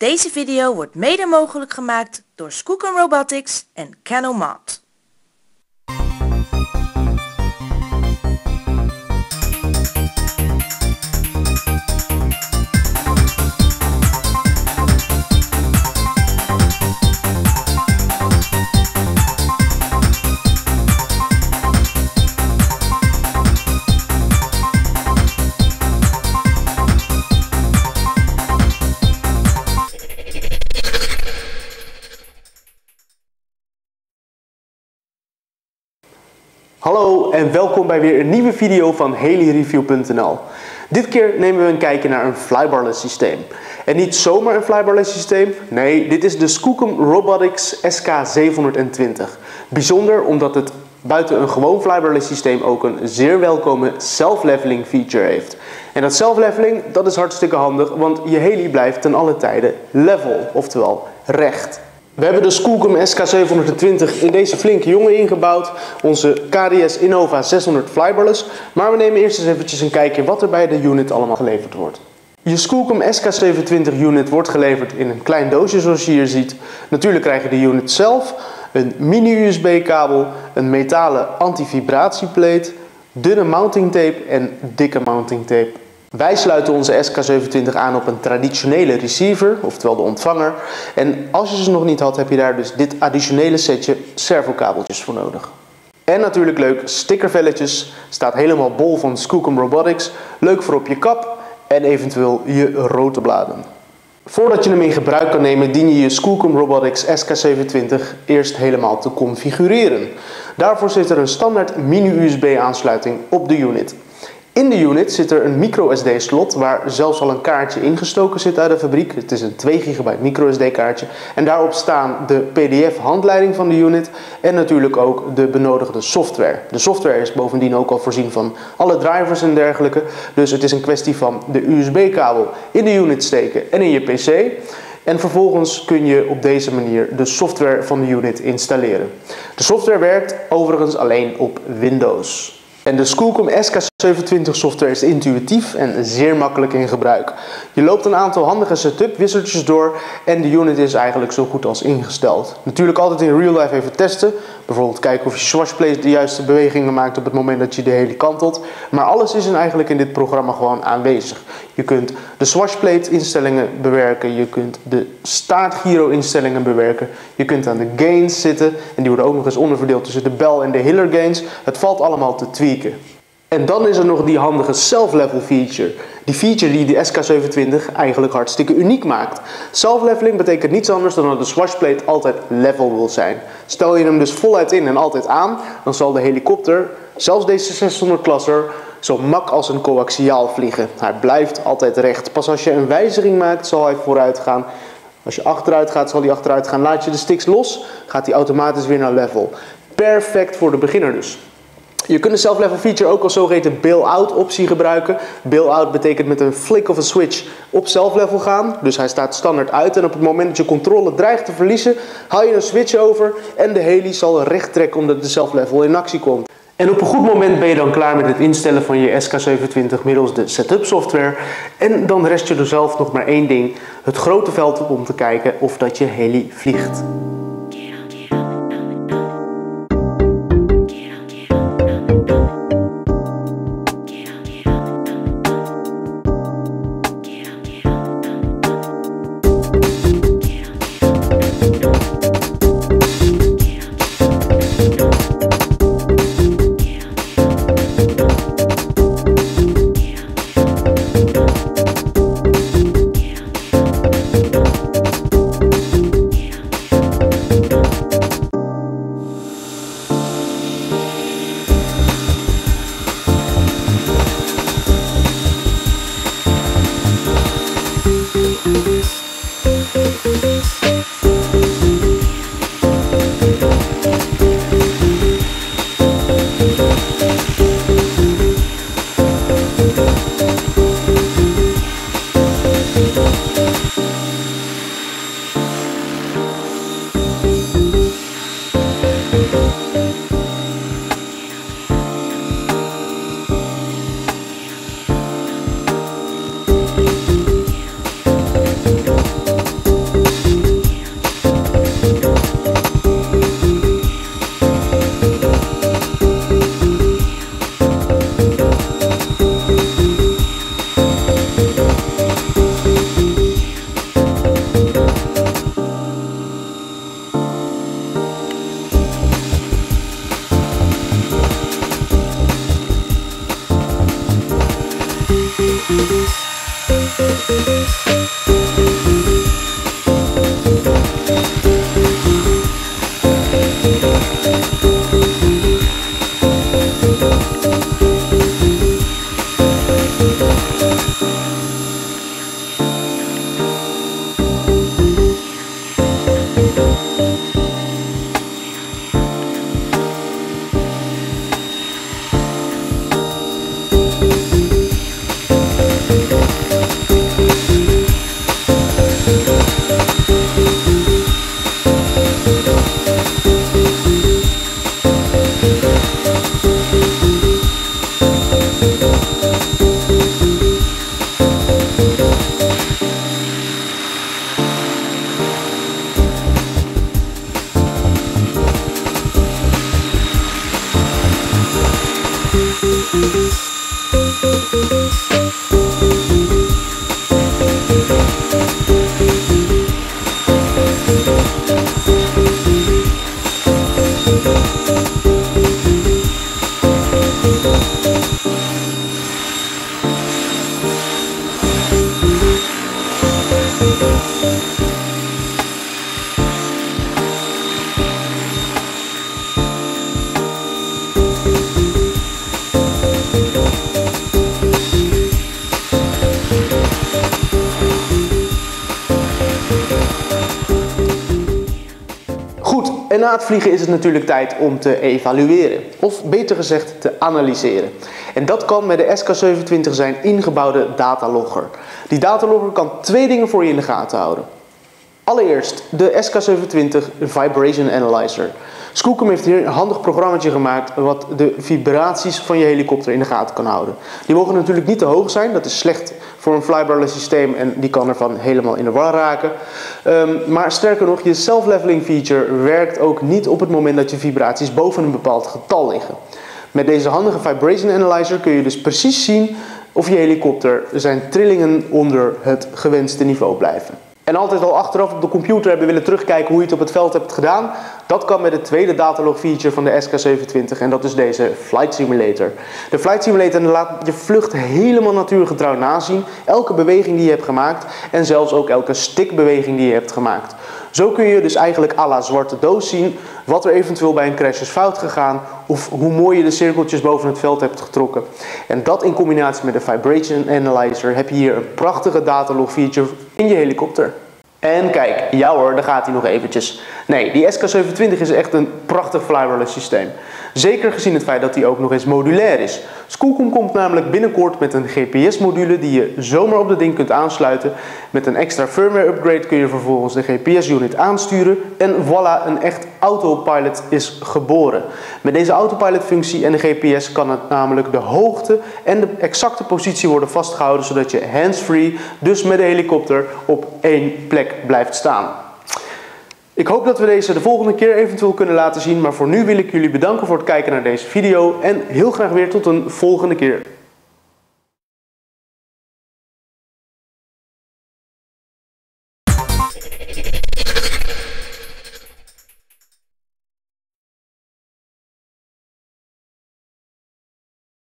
Deze video wordt mede mogelijk gemaakt door Skookum Robotics en KDS. Hallo en welkom bij weer een nieuwe video van Helireview.nl. Dit keer nemen we een kijkje naar een flybarless systeem. En niet zomaar een flybarless systeem, nee, dit is de Skookum Robotics SK-720. Bijzonder omdat het buiten een gewoon flybarless systeem ook een zeer welkome self-leveling feature heeft. En dat self-leveling, dat is hartstikke handig, want je heli blijft ten alle tijde level, oftewel recht. We hebben de Skookum SK-720 in deze flinke jongen ingebouwd, onze KDS Innova 600 flybarless. Maar we nemen eerst eens eventjes een kijkje wat er bij de unit allemaal geleverd wordt. Je Skookum SK-720 unit wordt geleverd in een klein doosje zoals je hier ziet. Natuurlijk krijgen de unit zelf een mini-USB kabel, een metalen anti-vibratiepleet, dunne mounting tape en dikke mounting tape. Wij sluiten onze SK-720 aan op een traditionele receiver, oftewel de ontvanger. En als je ze nog niet had, heb je daar dus dit additionele setje servokabeltjes voor nodig. En natuurlijk leuk, stickervelletjes. Staat helemaal bol van Skookum Robotics. Leuk voor op je kap en eventueel je rotorbladen. Voordat je hem in gebruik kan nemen, dien je je Skookum Robotics SK-720 eerst helemaal te configureren. Daarvoor zit er een standaard mini-USB aansluiting op de unit. In de unit zit er een microSD-slot waar zelfs al een kaartje ingestoken zit uit de fabriek. Het is een 2 GB microSD-kaartje. En daarop staan de PDF-handleiding van de unit en natuurlijk ook de benodigde software. De software is bovendien ook al voorzien van alle drivers en dergelijke. Dus het is een kwestie van de USB-kabel in de unit steken en in je PC. En vervolgens kun je op deze manier de software van de unit installeren. De software werkt overigens alleen op Windows. En de Skookum SK-720 software is intuïtief en zeer makkelijk in gebruik. Je loopt een aantal handige setup wisseltjes door en de unit is eigenlijk zo goed als ingesteld. Natuurlijk altijd in real life even testen. Bijvoorbeeld kijken of je swashplate de juiste bewegingen maakt op het moment dat je de heli kantelt. Maar alles is eigenlijk in dit programma gewoon aanwezig. Je kunt de swashplate instellingen bewerken, je kunt de staartgiro instellingen bewerken. Je kunt aan de gains zitten en die worden ook nog eens onderverdeeld tussen de bell en de Hiller gains. Het valt allemaal te tweaken. En dan is er nog die handige self-level feature. Die feature die de SK-720 eigenlijk hartstikke uniek maakt. Self-leveling betekent niets anders dan dat de swashplate altijd level wil zijn. Stel je hem dus voluit in en altijd aan, dan zal de helikopter, zelfs deze 600-klasser, zo mak als een coaxiaal vliegen. Hij blijft altijd recht. Pas als je een wijziging maakt, zal hij vooruit gaan. Als je achteruit gaat, zal hij achteruit gaan. Laat je de sticks los, gaat hij automatisch weer naar level. Perfect voor de beginner dus. Je kunt de self-level feature ook als zogeheten bail-out optie gebruiken. Bail-out betekent met een flick of een switch op self-level gaan. Dus hij staat standaard uit en op het moment dat je controle dreigt te verliezen, haal je een switch over en de heli zal recht trekken omdat de self-level in actie komt. En op een goed moment ben je dan klaar met het instellen van je SK-720 middels de setup software. En dan rest je er zelf nog maar één ding, het grote veld op om te kijken of dat je heli vliegt. En na het vliegen is het natuurlijk tijd om te evalueren, of beter gezegd te analyseren. En dat kan met de SK-720 zijn ingebouwde datalogger. Die datalogger kan twee dingen voor je in de gaten houden. Allereerst de SK-720 Vibration Analyzer. Skookum heeft hier een handig programmaatje gemaakt wat de vibraties van je helikopter in de gaten kan houden. Die mogen natuurlijk niet te hoog zijn, dat is slecht voor een flybarless systeem en die kan ervan helemaal in de war raken. Maar sterker nog, je self-leveling feature werkt ook niet op het moment dat je vibraties boven een bepaald getal liggen. Met deze handige Vibration Analyzer kun je dus precies zien of je helikopter zijn trillingen onder het gewenste niveau blijven. En altijd al achteraf op de computer hebben willen terugkijken hoe je het op het veld hebt gedaan. Dat kan met de tweede datalog feature van de SK-720 en dat is deze Flight Simulator. De Flight Simulator laat je vlucht helemaal natuurgetrouw nazien. Elke beweging die je hebt gemaakt en zelfs ook elke stickbeweging die je hebt gemaakt. Zo kun je dus eigenlijk à la zwarte doos zien wat er eventueel bij een crash is fout gegaan. Of hoe mooi je de cirkeltjes boven het veld hebt getrokken. En dat in combinatie met de Vibration Analyzer heb je hier een prachtige datalog feature in je helikopter. En kijk, ja hoor, daar gaat hij nog eventjes. Nee, die SK-720 is echt een prachtig flybarless systeem. Zeker gezien het feit dat hij ook nog eens modulair is. Skookum komt namelijk binnenkort met een GPS-module die je zomaar op dat ding kunt aansluiten. Met een extra firmware-upgrade kun je vervolgens de GPS-unit aansturen. En voilà, een echt autopilot is geboren. Met deze autopilot-functie en de GPS kan het namelijk de hoogte en de exacte positie worden vastgehouden, zodat je hands-free, dus met de helikopter, op één plek blijft staan. Ik hoop dat we deze de volgende keer eventueel kunnen laten zien, maar voor nu wil ik jullie bedanken voor het kijken naar deze video en heel graag weer tot een volgende keer.